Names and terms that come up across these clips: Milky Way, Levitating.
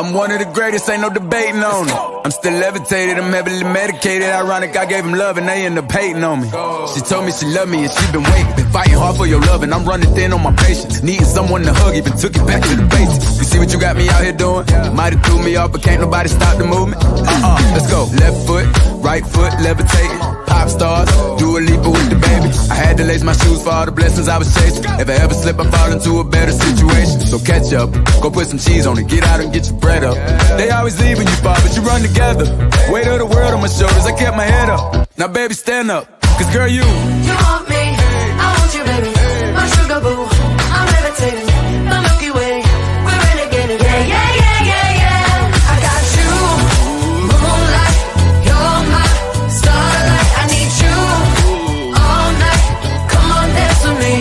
I'm one of the greatest, ain't no debating on it. I'm still levitated, I'm heavily medicated. Ironic, I gave them love and they end up hating on me. She told me she loved me and she been waiting. Been fighting hard for your love and I'm running thin on my patience. Needing someone to hug, even took it back to the basics. You see what you got me out here doing? Might have threw me off, but can't nobody stop the movement. Let's go. Left foot, right foot, levitating. Pop stars, do a leap with the baby. I had to lace my shoes for all the blessings I was chasing. If I ever slip, I fall into a better situation. So catch up, go put some cheese on it. Get out and get your bread up. They always leave when you fall, but you run together. Weight of the world on my shoulders, I kept my head up. Now baby, stand up, cause girl, you want me, I want you, baby. My sugar boo, I'm levitating. My Milky Way, we're renegading. Yeah, yeah, yeah, yeah, yeah. I got you, moonlight. You're my starlight. I need you all night. Come on, dance with me,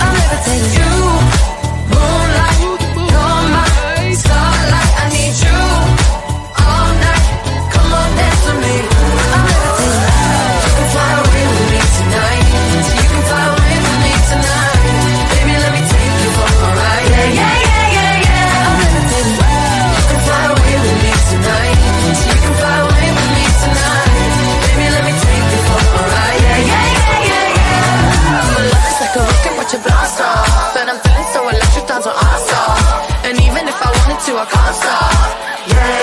I'm levitating. You, moonlight. You're my starlight. I need you all night. Come on, dance with me, I'm levitating. You can fly away with me tonight. You can fly away with me tonight. Baby, let me take you for a ride. Yeah, yeah, yeah, yeah, yeah. I'm levitating. You can fly away with me tonight. You can fly away with me tonight. Baby, let me take you for a ride. Yeah, yeah, yeah, yeah, yeah. My love is like a rocket, watch it blast off. And I'm feeling so electric, times are awesome. And even if I wanted to, I can't stop.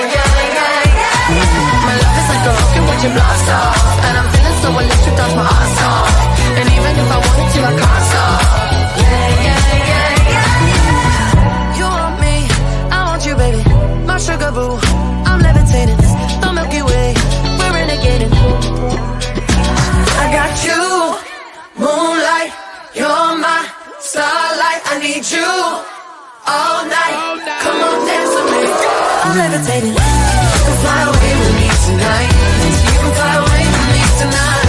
Yeah, yeah, yeah, yeah, yeah. My love is like a rocket, watch it blast off. And I'm feeling so electric, times are awesome. And even if I wanted to, I can't stop. Yeah, yeah, yeah, yeah, yeah. You want me, I want you, baby. My sugar boo, I'm levitating. The Milky Way, we're renegading. I got you, moonlight. You're my starlight. I need you all night. Come on, dance with me. I'm levitating. You can fly away with me tonight. You can fly away with me tonight.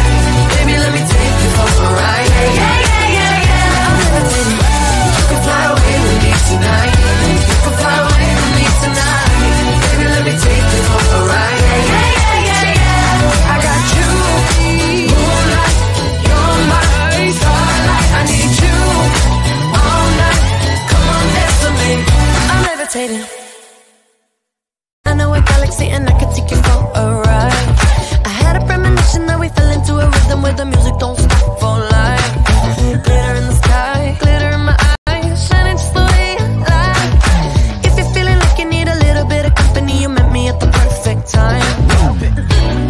Baby, let me take you for a ride. Yeah, yeah, yeah, yeah, yeah. I'm levitating. You can fly away with me tonight. You can fly away with me tonight. Baby, let me take you for a ride. Yeah, yeah, yeah, yeah, yeah. I got you, moonlight. You're my starlight. I need you all night. Come on, dance with me. I'm levitating. I know a galaxy and I could take you for a ride. I had a premonition that we fell into a rhythm where the music don't stop for life. Glitter in the sky, glitter in my eyes, shining just the way I like. If you're feeling like you need a little bit of company, you met me at the perfect time.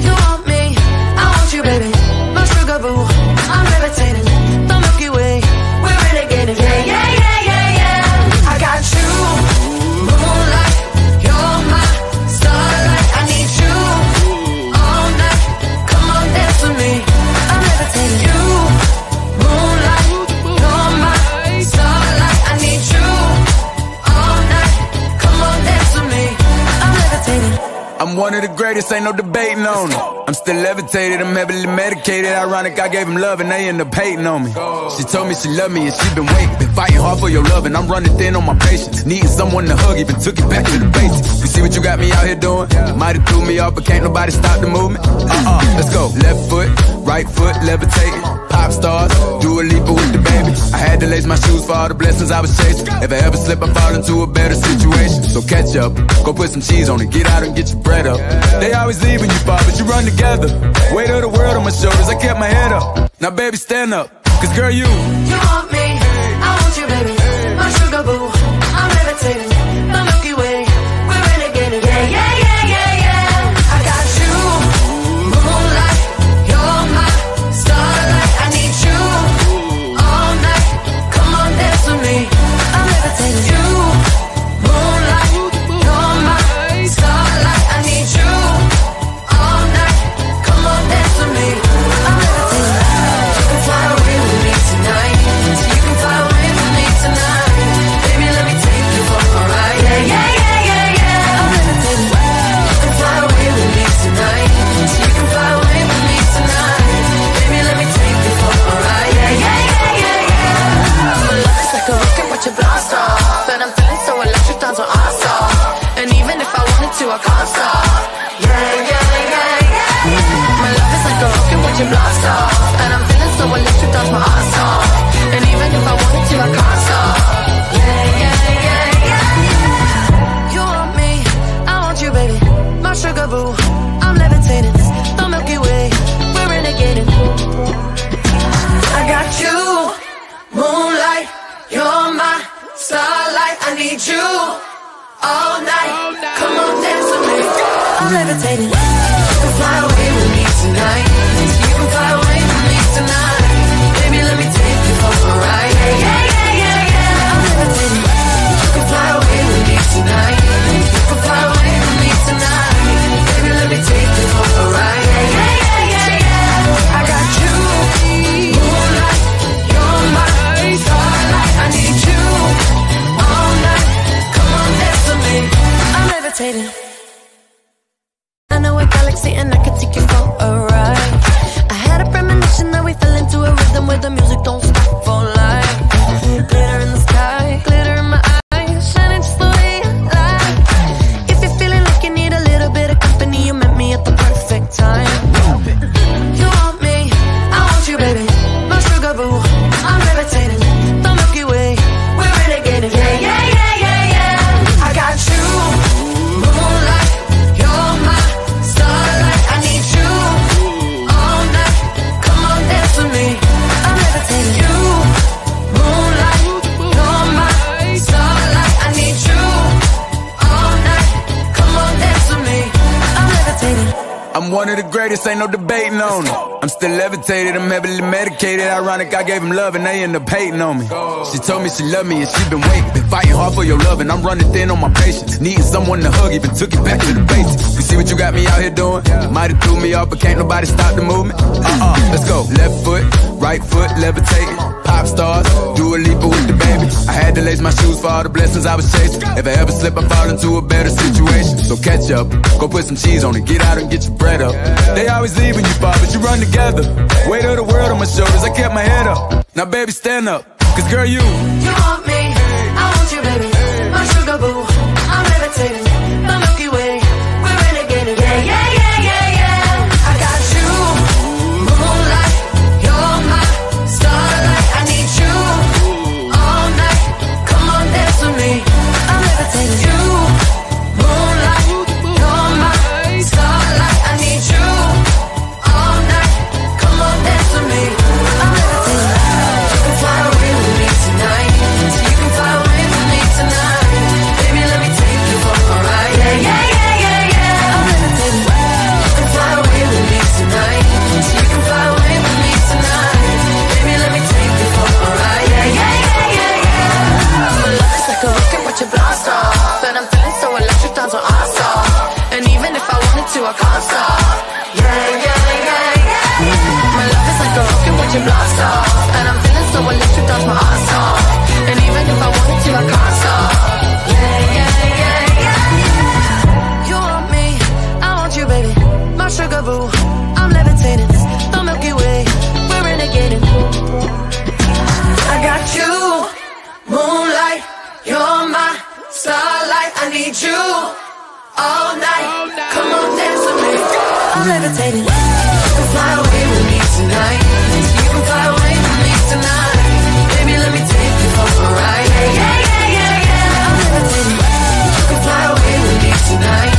You want me, I want you, baby. My sugar boo, I'm levitating. The Milky Way, we're renegading. Yeah, yeah, yeah, yeah, yeah. I got you, moonlight. You're my starlight. I need you all night. Come on, dance with me, I'm levitating. You, moonlight. You're my starlight. I need you all night. Come on, dance with me, I'm levitating. I'm one of the greatest, ain't no debating on it. I'm still levitated, I'm heavily medicated. Ironic, I gave them love and they end up hating on me. She told me she loved me and she been waiting. Been fighting hard for your love and I'm running thin on my patience. Needing someone to hug, even took it back to the basics. You see what you got me out here doing? Might have threw me off, but can't nobody stop the movement. Let's go. Left foot, right foot, levitating. Pop stars, do a leap with the baby. I had to lace my shoes for all the blessings I was chasing. If I ever slip, I fall into a better situation. So catch up, go put some cheese on it. Get out and get your bread up. They always leave when you fall, but you run together. Weight of the world on my shoulders, I kept my head up. Now baby, stand up, cause girl, you want me, I want you, baby. My sugar boo, I'm levitating. The Milky Way, we're renegading. Yeah, yeah, yeah, yeah, yeah. I got you, moonlight. You're my starlight. I need you all night. Come on, dance with me, I'm levitating. You, moonlight. You're my starlight. I need you all night. Come on, dance with me, I'm levitating. You can fly away with me tonight. You can fly away with me tonight. Baby, let me take you for a ride. Yeah, yeah, yeah, yeah, yeah. I'm levitating. You can fly away with me tonight. You can fly away with me tonight. Baby, let me take you for a ride. Yeah, yeah, yeah, yeah, yeah. My love is like a rocket, watch it blast off. And I'm feeling so electric, times are awesome. And even if I wanted to, I can't stop. Yeah, yeah, yeah, yeah, yeah. My love is like a rocket, watch it blast off. And I'm feeling so electric, times are awesome. And even if I wanted to, I can't stop. Yeah, yeah, yeah, yeah, yeah. You want me, I need you all night. Come on, dance with me. I'm levitating. You can fly away with me tonight. You can fly away with me tonight. Baby, let me take you for a ride. Yeah, yeah, yeah, yeah, yeah. I'm levitating. You can fly away with me tonight. You can fly away with me tonight. Baby, let me take you for a ride. Yeah, yeah, yeah, yeah, yeah. I got you, moonlight. You're my starlight. I need you all night. Come on, dance with me. I'm levitating. I know a galaxy and I can take you for a ride. I had a premonition that we fell into a rhythm where the music don't stop for life. Glitter in the sky, glitter in my eyes, shining just the way I like. If you're feeling like you need a little bit of company, you met me at the perfect time. You want me, I want you, baby. My sugar boo, I'm levitating. The Milky Way, we're renegading. Yeah, yeah, yeah, yeah, yeah. I got you, moonlight. You're my starlight. I need you all night. Come on, dance with me. I'm levitating. You, moonlight. You're my starlight. I need you all night. Come on, dance with me. I'm levitating. I'm one of the greatest, ain't no debating on it. I'm still levitated, I'm heavily medicated. Ironic, I gave him love and they end up hating on me. She told me she loved me and she been waiting. Been fighting hard for your love and I'm running thin on my patience. Needing someone to hug, even took it back to the basics. You see what you got me out here doing? Might have threw me off, but can't nobody stop the movement. Let's go. Left foot, right foot, levitating. Pop stars, do a leap with the baby. I had to lace my shoes for all the blessings I was chasing. If I ever slip, I fall into a better situation. So catch up, go put some cheese on it. Get out and get your bread up. They always leave when you fall, but you run together. Weight of the world on my shoulders, I kept my head up. Now baby, stand up, cause girl, you want me, I want you, baby. My sugar boo, I'm levitating. The Milky Way, we're renegading. Yeah, yeah, yeah, yeah, yeah. I got you, moonlight. You're my starlight. I need you all night. Come on, dance with me. I'm levitating. You, moonlight. You're my starlight. I need you all night. Come on, dance with me. I'm levitating. You can fly away with me tonight. You can fly away with me tonight. Baby, let me take you for a ride. Yeah, yeah, yeah, yeah, yeah. I'm levitating. You can fly away with me tonight. You can fly away with me tonight. Baby, let me take you for a ride. Yeah, yeah, yeah, yeah, yeah. My love is like a rocket with your blast off, and I'm feeling so electric, times are awesome. And even if I wanted to, I can't stop. Yeah, yeah, yeah, yeah, yeah. My love is like a rocket with your blast off, and I'm feeling so electric, times my ass off. And even if I wanted to, I can't stop. Yeah, yeah, yeah, yeah, yeah. You want me, I want you, baby. My sugar boo, I'm levitating. The Milky Way, we're renegading. I got you, moonlight. You're my starlight. I need you all night. Come on, dance with me. I'm levitating. You can fly away with me tonight. You can fly away with me tonight. Baby, let me take you for a ride. Yeah, yeah, yeah, yeah, yeah. I'm levitating. You can fly away with me tonight.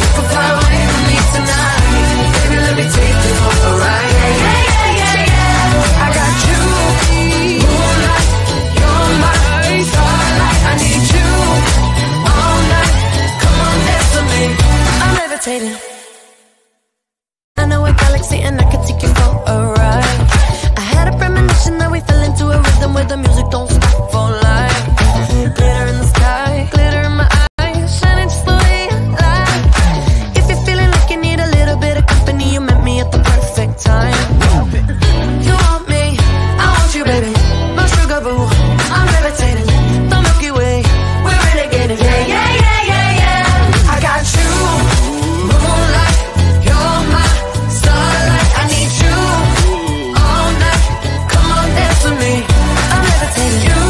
You can fly away with me tonight. Baby, let me take you for a ride. Yeah, yeah, yeah, yeah, yeah. I got you, moonlight. You're my starlight. I need you all night. Come on, dance with me. I'm levitating. I know a galaxy and I can take you for a ride. I had a premonition that we fell into a rhythm where the music don't stop for life. Glitter in the sky, glitter in my eyes, shining just the way I like. If you're feeling like you need a little bit of company, you met me at the perfect time. You want me, I want you, baby. My sugar boo, I'm levitating. The Milky Way, we're renegading. Yeah, yeah, yeah, yeah, yeah. I got you, moonlight. You're my starlight. I need you all night. Come on, dance with me. I'm levitating. You,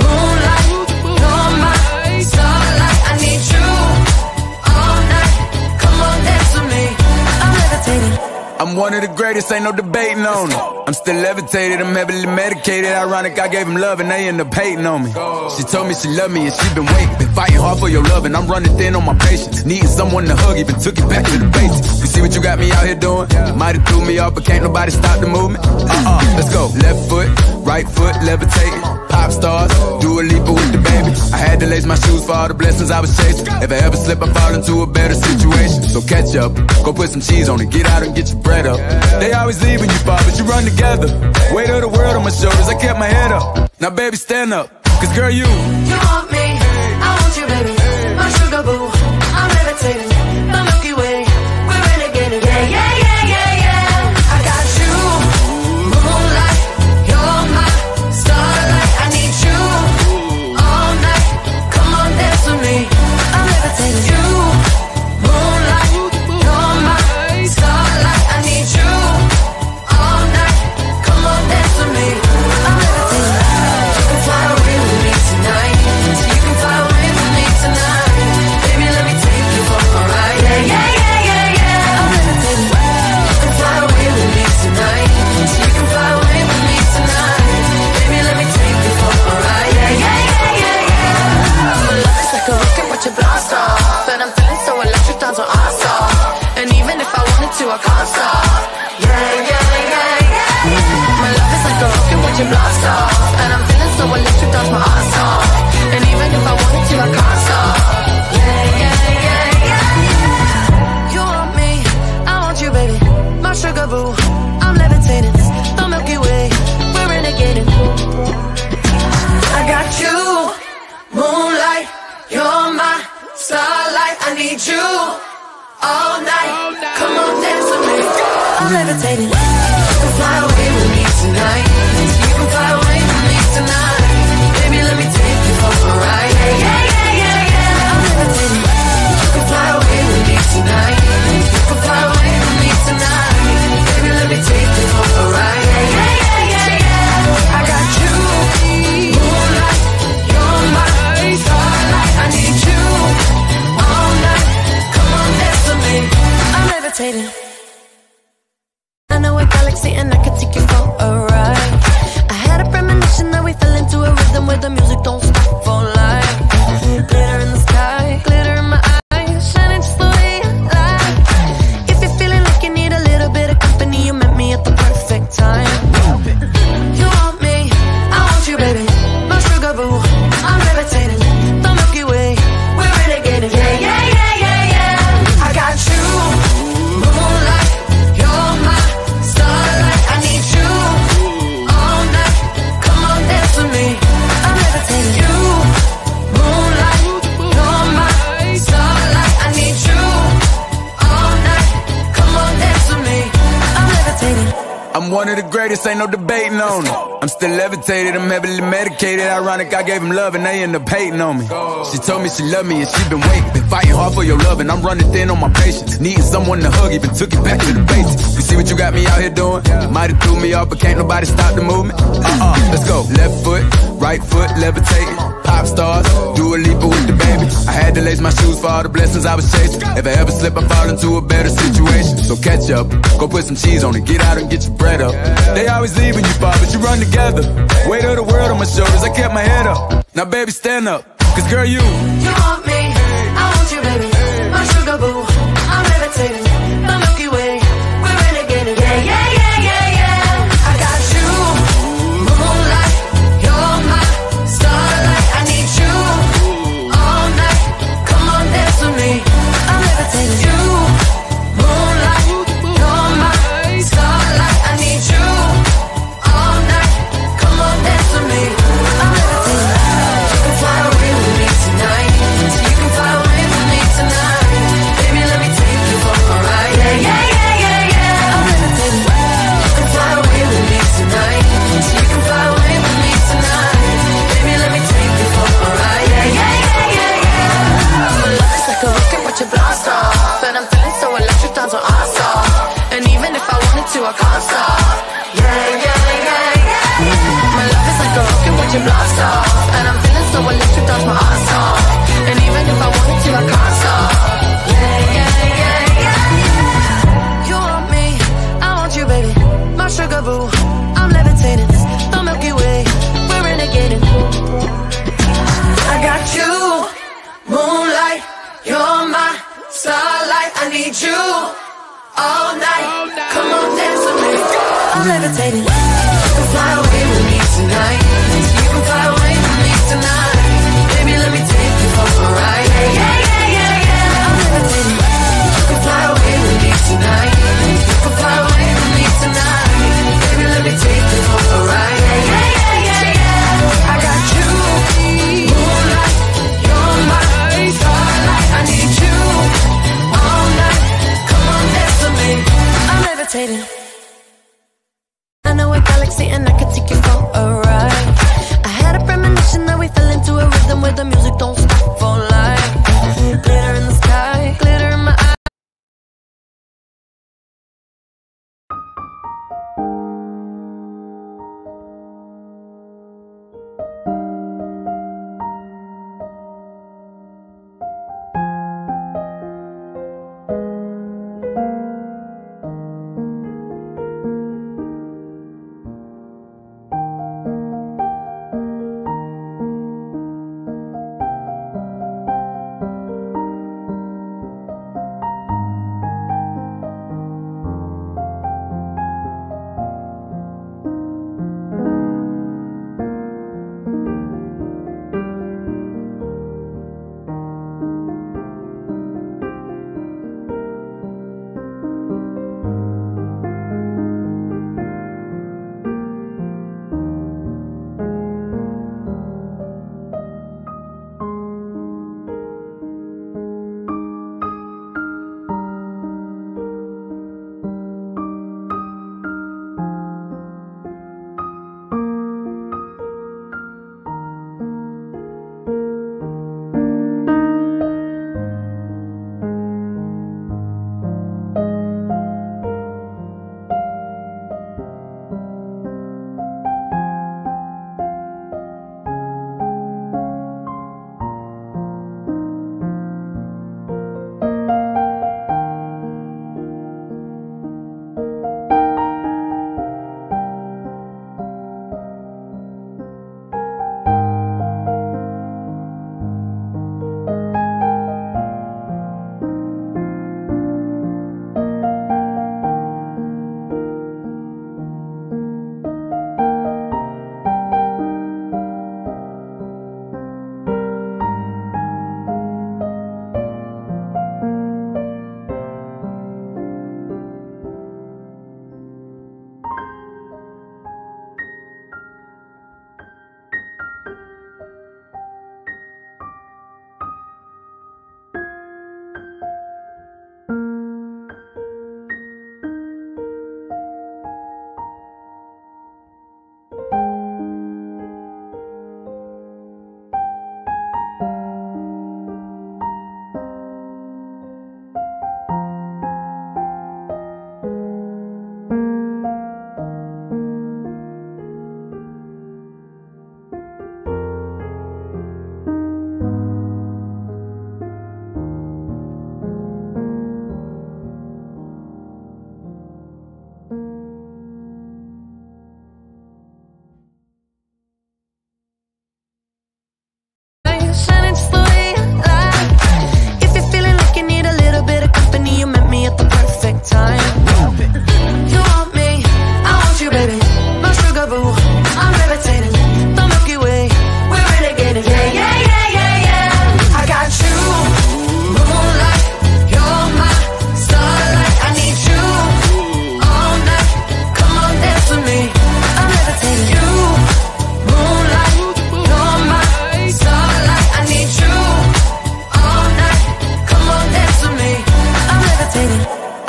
moonlight. You're my starlight. I need you all night. Come on, dance with me. I'm levitating. I'm one of the greatest, ain't no debating on it. I'm still levitated, I'm heavily medicated. Ironic, I gave him love and they end up hating on me. She told me she loved me and she been waiting. Been fighting hard for your love and I'm running thin on my patience. Needing someone to hug, even took it back to the basics. You see what you got me out here doing? Might have threw me off, but can't nobody stop the movement. Let's go. Left foot, right foot, levitating. pop stars, do a leaper with the baby. I had to lace my shoes for all the blessings I was chasing. If I ever slip, I fall into a better situation. So catch up, go put some cheese on it, get out and get your bread up. They always leave when you fall, but you run together. Weight of the world on my shoulders, I kept my head up. Now baby, stand up, cause girl, you want me, I want you baby, my sugar boo, I'm levitating, the Milky Way, we're renegading, yeah, yeah, yeah. I can't stop. Yeah, yeah, yeah, yeah. My love is like a rocket watching blast off, and I'm feeling so electric, that's my ass off. And even if I wanted to, I can't stop. Yeah, yeah, yeah, yeah. You want me, I want you, baby. My sugar boo, I'm levitating. The Milky Way, we're renegading. I got you, moonlight. You're my starlight. I need you all night. Come on, dance with me. I'm levitating. You can fly away with me tonight. You can fly away with me tonight. Baby, let me take you for a ride. Yeah, yeah, yeah, yeah, yeah. I'm levitating. You can fly away with me tonight. You can fly away with me tonight. Baby, let me take you for a ride. Yeah, yeah, yeah, yeah, yeah. I got you, moonlight. You're my starlight. I need you all night. Come on, dance with me. I'm levitating. I know a galaxy and I could take you for a ride. I had a premonition that we fell into a rhythm where the music don't stop for life. Glitter in the sky, glitter in my eyes, shining just the way I like. If you're feeling like you need a little bit of company, you met me at the perfect time. You want me, I want you baby, my sugar boo, I'm levitating. The Milky Way, we're renegading, yeah, yeah, yeah, yeah, yeah. I got you, moonlight, you're my starlight. I need you all night. Come on, dance with me. I'm levitating. You, moonlight, you're my starlight. I need you all night. Come on, dance with me. I'm levitating. I'm one of the greatest, ain't no debating on it. I'm still levitated, I'm heavily medicated. Ironic, I gave him love and they end up hating on me. She told me she loved me and she been waiting. Been fighting hard for your love and I'm running thin on my patience. Needing someone to hug, even took it back to the basics. You see what you got me out here doing? Might have threw me off, but can't nobody stop the movement. Let's go. Left foot, right foot, levitating. Pop stars, do a leaper with the baby. I had to lace my shoes for all the blessings I was chasing. If I ever slip, I fall into a better situation. So catch up, go put some cheese on it, get out and get your bread up. They always leave when you fall, but you run together. Weight of the world on my shoulders, I kept my head up. Now baby, stand up, cause girl, you want me, I want you baby, my sugar boo, I'm levitating. The Milky Way, we're renegading, yeah, yeah, yeah, yeah, yeah. I got you, moonlight, you're my starlight. I need you all night. Come on, dance with me. I'm levitating. You, moonlight, you're my starlight. I need you all night. Come on, dance with me. I'm levitating. You can fly away with me tonight. You can fly away with me tonight. Baby, let me take you for a ride. Yeah, yeah, yeah, yeah, yeah. I'm levitating. You can fly away with me tonight. You can fly away with me tonight. Baby, let me take you for a ride. Yeah, yeah, yeah, yeah, yeah. My love is like a rocket with your blast off, and I'm feeling so electric, that's what I saw. And even if I wanted to, I can't stop. Yeah, yeah, yeah, yeah, yeah. My love is like a rocket with your blast off, and I'm feeling so electric, that's what I saw. And even if I wanted to, I can't stop. Yeah, yeah, yeah, yeah, yeah. You want me, I want you baby, my sugar boo, I'm levitating. The Milky Way, we're renegading. I got you, moonlight, you're my starlight. I need you all night. Come on, dance with me. I'm levitating. You can fly away with me tonight. You can fly away.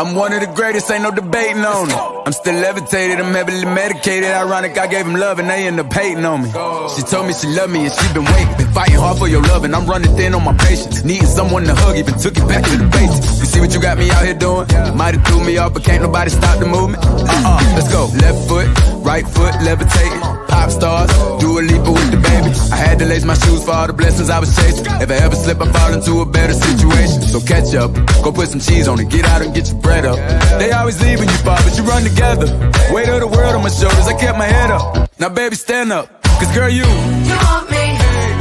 I'm one of the greatest, ain't no debating on it. I'm still levitated, I'm heavily medicated. Ironic, I gave them love and they end up hating on me. She told me she loved me and she been waiting. Been fighting hard for your love and I'm running thin on my patience. Needing someone to hug, even took it back to the basics. You see what you got me out here doing? Might have threw me off, but can't nobody stop the movement. Let's go. Left foot, right foot, levitating. Pop stars, do a leaper with the baby. I had to lace my shoes for all the blessings I was chasing. If I ever slip, I fall into a better situation. So catch up, go put some cheese on it. Get out and get your bread up. They always leave when you fall, but you run together. Weight of the world on my shoulders, I kept my head up. Now baby, stand up, cause girl, you want me,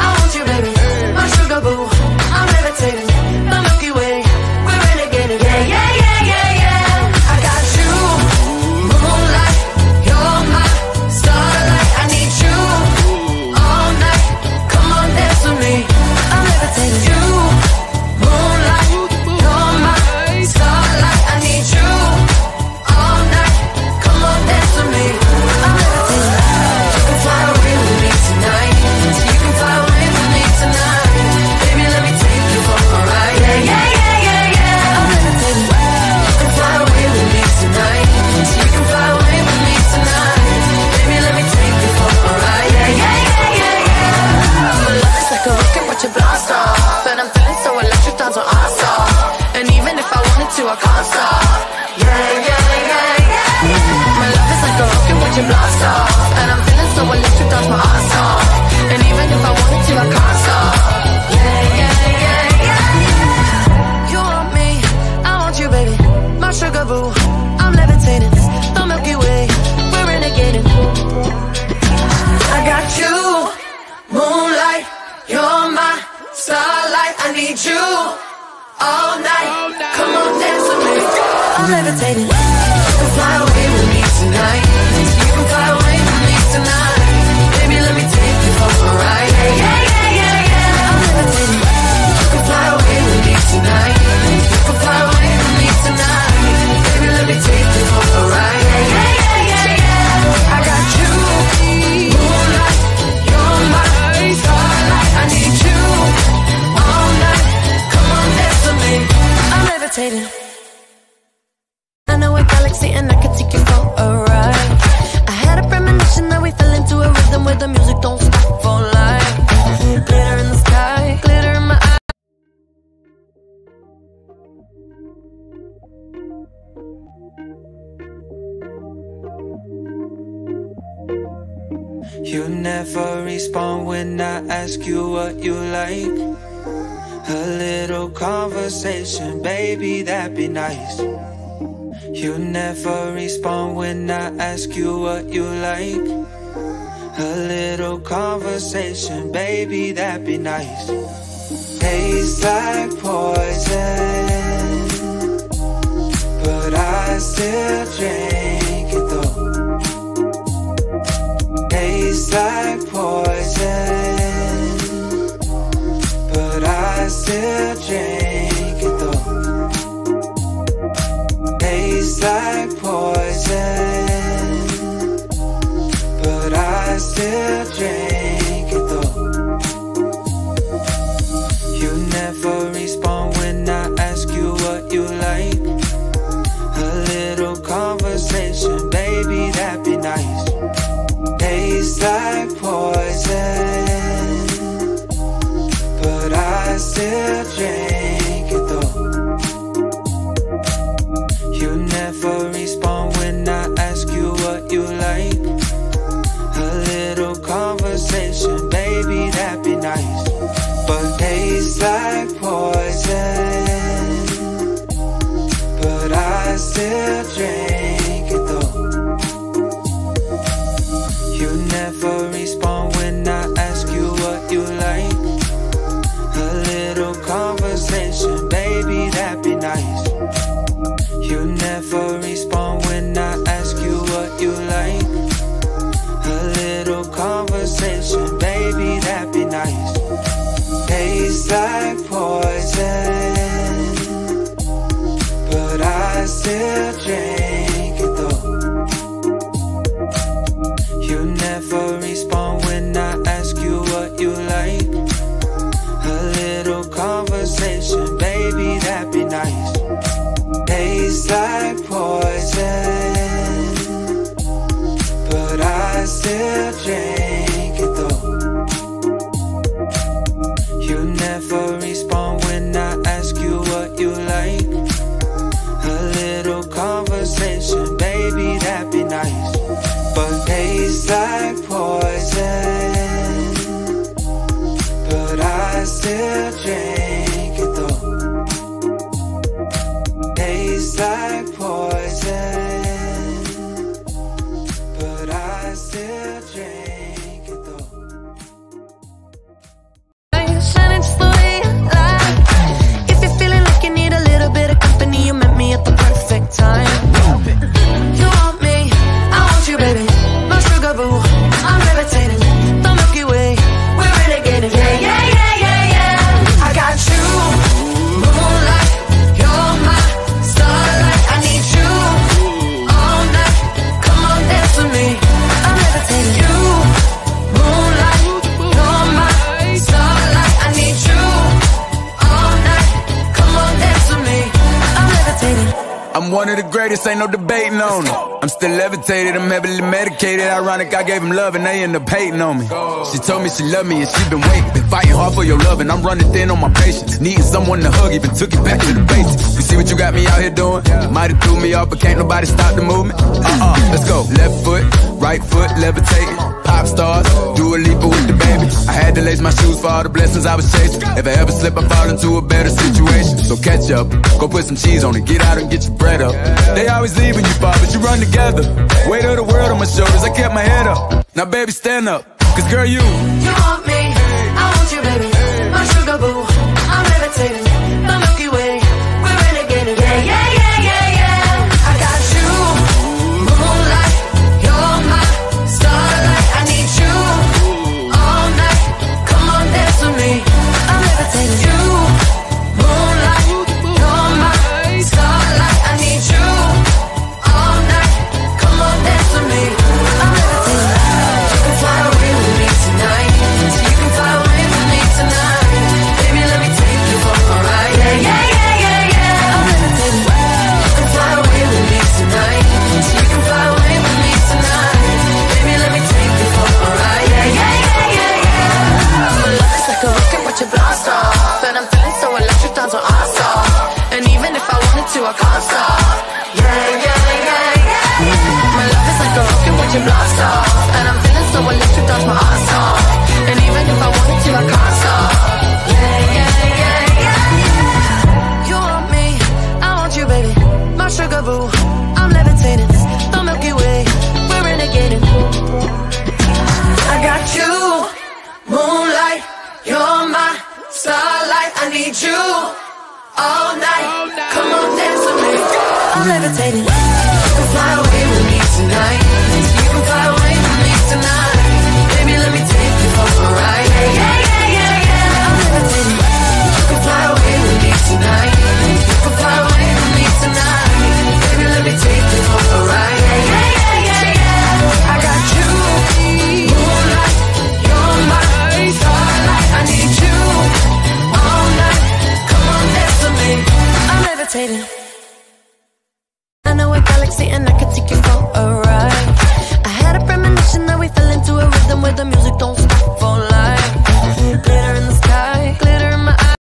I want you, baby. My sugar boo, I'm levitating. The Milky Way, we're renegading. Yeah, yeah, yeah, yeah, yeah. I got you, moonlight. You're my starlight. I need you all night. Come on, dance with me, I'm levitating. You, moonlight. You're my starlight. I need you all night. Come on, dance with me, I'm levitating. You can fly away with me tonight. You can fly away with me tonight. Baby, let me take you for a ride. Yeah, yeah, yeah, yeah, yeah. I'm levitating. You can fly away with me tonight. You can fly away with me tonight. Baby, let me take you for a ride. Yeah, yeah, yeah, yeah, yeah. Your love is like a rocket, watch it blast off. And I'm feeling so electric, that's what I saw. And even if I wanted to, I can't stop. Yeah, yeah, yeah, yeah, yeah. My love is like a rocket, watch it blast off. And I'm feeling so electric, that's what I saw. And even if I wanted to, I can't stop. Yeah, yeah, yeah, yeah, yeah. You want me, I want you, baby. My sugar boo, I'm levitating. The Milky Way, we're renegading. I got you, moonlight. You're my starlight. I need you all night. Come on, dance with me. I'm levitating. You can fly away with me tonight. You can fly away with me tonight. Let me take you for a ride. Yeah, yeah, yeah, yeah. I'm levitating. You can fly away with me tonight. You can fly away with me tonight. Baby, let me take you for a ride. Yeah, yeah, yeah, yeah, yeah. I got you, moonlight. You're my starlight. I need you all night. Come on, dance with me. I'm levitating. I know a galaxy and I can take you for a ride. I had a premonition that we fell into a rhythm where the music don't stop for life. Glitter in the sky, glitter in my eyes. You never respond when I ask you what you like. A little conversation, baby, that'd be nice. You never respond when I ask you what you like. A little conversation, baby, that'd be nice. Tastes like poison, but I still drink it though. Tastes like poison, but I still drink it though. Tastes like poison, but I still drink it though. You never respond when I ask you what you like. A little conversation, baby, that'd be nice. Tastes like poison, but I still drink it though. You never respond when I ask you what you like. A little conversation, baby, that'd be nice. But tastes like poison, like poison, but I still drink it though. You never respond when I ask you what you like. A little conversation, baby, that'd be nice. But tastes like poison, but I still drink it though. Tastes like poison, but I still drink it though. Light shining slowly light. If you're feeling like you need a little bit of company, you met me at the perfect time. You want me, I want you, baby. My sugar boo, I'm levitating. The Milky Way, we're renegading. Yeah, yeah, yeah, yeah, yeah. I got you, moonlight. You're my starlight. I need you all night. Come on, dance with me. I'm levitating. You, moonlight. You're my starlight. I need you all night. Come on, dance with me. I'm levitating. I'm one of the greatest, ain't no debating on it. I'm still levitated, I'm heavily medicated. Ironic, I gave him love and they end up hating on me. She told me she loved me and she been waiting. Been fighting hard for your love and I'm running thin on my patience. Needing someone to hug, even took it back to the basics. You see what you got me out here doing? Might have threw me off, but can't nobody stop the movement. Let's go. Left foot, right foot, levitating. Pop stars, do a leap with the baby. I had to lace my shoes for all the blessings I was chasing. If I ever slip, I fall into a better situation. So catch up, go put some cheese on it. Get out and get your bread up. They always leaving you far, but you run together. Weight of the world on my shoulders, I kept my head up. Now baby, stand up, cause girl, you want me, I want you, baby. My sugar boo, I'm levitating. The Milky Way, we're renegading. Yeah, yeah, yeah, yeah, yeah. I got you, moonlight. You're my starlight. I need you all night. Come on, dance with me. I'm levitating. You, moonlight. You're my starlight. I need you. I can't stop. Yeah, yeah, yeah, yeah, yeah. My love is like a rocket when you blast off, and I'm feeling so electric, that's my ass off. And even if I wanted to, I can't stop. Yeah, yeah, yeah, yeah, yeah. You want me, I want you, baby. My sugar boo, I'm levitating. The Milky Way, we're renegading. I got you, moonlight. You're my starlight. I need you all night. Come on, dance with me. I'm levitating. You can fly away with me tonight. You can fly away with me tonight. Baby, let me take you for a ride. Yeah, yeah, yeah, yeah. I'm levitating. You can fly away with me tonight. You can fly away with me tonight. Baby, let me take you for a ride. Yeah, yeah, yeah, yeah, yeah. I got you, moonlight. You're my starlight. I need you all night. Come on, dance with me. I'm levitating. I know a galaxy and I can take you for a ride. I had a premonition that we fell into a rhythm where the music don't stop for life. Glitter in the sky, glitter in my eyes.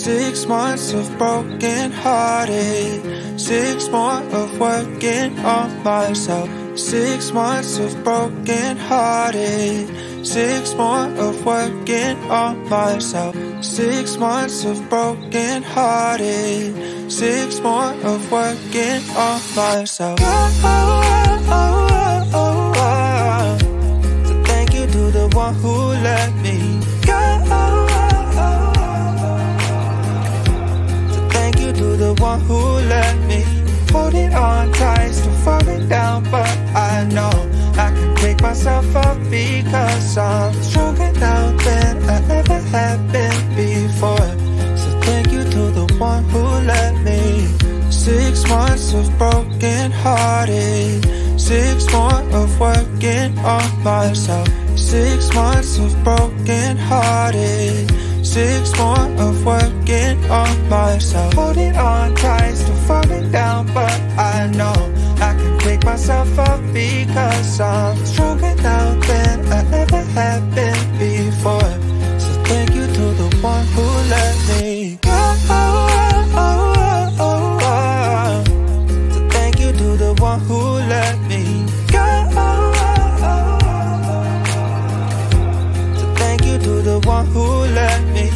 Six months of broken hearted, 6 more of working on myself. 6 months of broken hearted, 6 more of working on myself. 6 months of broken hearted, 6 more of working on myself. Oh, oh, oh, oh, oh, oh. So thank you to the one who let me go. To the one who let me hold it on tight, still falling down, but I know I can pick myself up because I'm stronger now than I ever have been before. So thank you to the one who let me. 6 months of broken hearted, 6 more of working on myself, 6 months of broken hearted, 6 more of working on myself. Holding on tries to falling down, but I know I can pick myself up because I'm stronger now than I ever have been before. So thank you to the one who let me go. So thank you to the one who let me go. So thank you to the one who let me.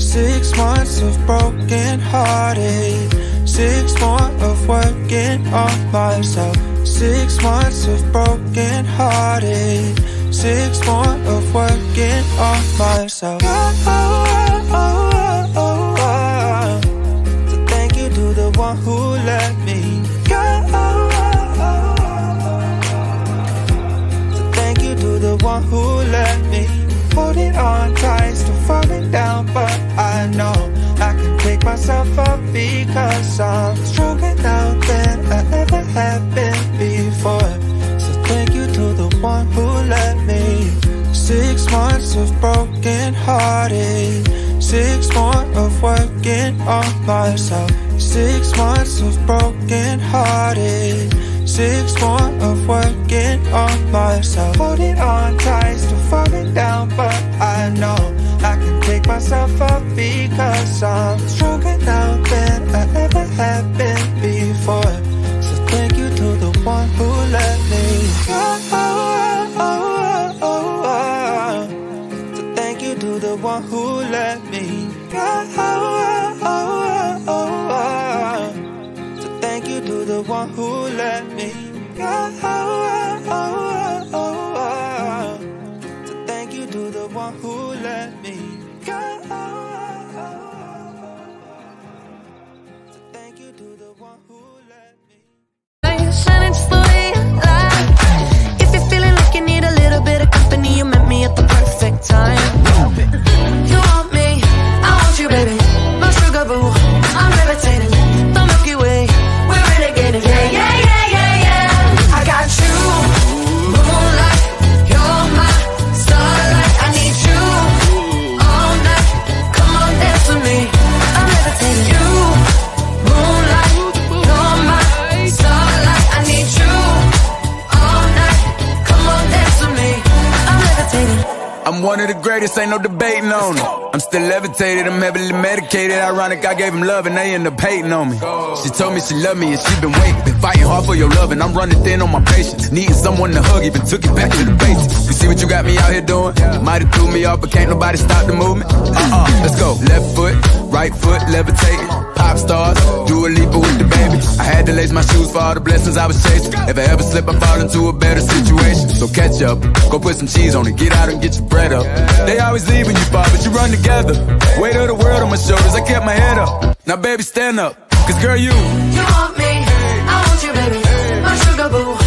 6 months of broken hearted, 6 more of working on myself, 6 months of broken hearted, 6 more of working on myself. So thank you to the one who let me go. So thank you to the one who let me. Holding on tries to falling down, but I know I can pick myself up because I'm stronger now than I ever have been before. So thank you to the one who let me. 6 months of broken hearted, 6 more of working on myself, 6 months of broken hearted, 6 more of working on myself. Holding on tries to falling down, but I know I can pick myself up because I'm stronger now than I ever have been before. So thank you to the one who let me go. So thank you to the one who let me go. So thank you to the one who let me go. To the one who let me go. Thank you to the one who let me. Now you're shining slowly, light. If you're feeling like you need a little bit of company, you met me at the perfect time. You want me, I want you, baby. My sugar boo, I'm levitating. The Milky Way, we're renegading. Yeah, yeah, yeah, yeah, yeah. I got you. One of the greatest, ain't no debating on it. I'm still levitated, I'm heavily medicated. Ironic, I gave him love and they end up hating on me. She told me she loved me and she been waiting. Been fighting hard for your love and I'm running thin on my patience. Needing someone to hug, even took it back to the basics. You see what you got me out here doing? Might have threw me off, but can't nobody stop the movement. Let's go. Left foot, right foot, levitating. Pop stars, do a leaper with the baby. I had to lace my shoes for all the blessings I was chasing. If I ever slip, I fall into a better situation. So catch up, go put some cheese on it. Get out and get your bread up. They always leave when you fall, but you run together. Weight of the world on my shoulders, I kept my head up. Now baby, stand up, cause girl, you want me, I want you, baby. My sugar boo.